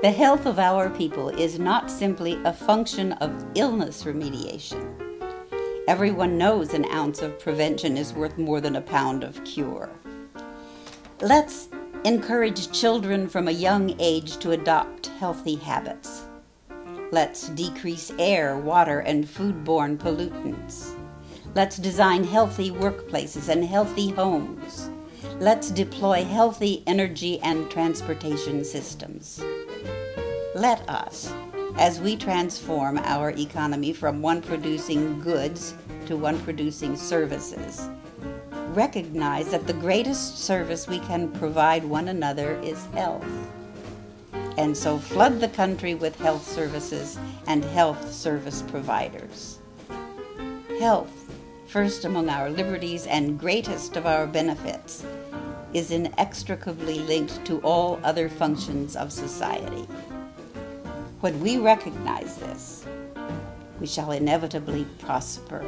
The health of our people is not simply a function of illness remediation. Everyone knows an ounce of prevention is worth more than a pound of cure. Let's encourage children from a young age to adopt healthy habits. Let's decrease air, water, and foodborne pollutants. Let's design healthy workplaces and healthy homes. Let's deploy healthy energy and transportation systems. Let us, as we transform our economy from one producing goods to one producing services, recognize that the greatest service we can provide one another is health. And so flood the country with health services and health service providers. Health, first among our liberties and greatest of our benefits, is inextricably linked to all other functions of society. When we recognize this, we shall inevitably prosper.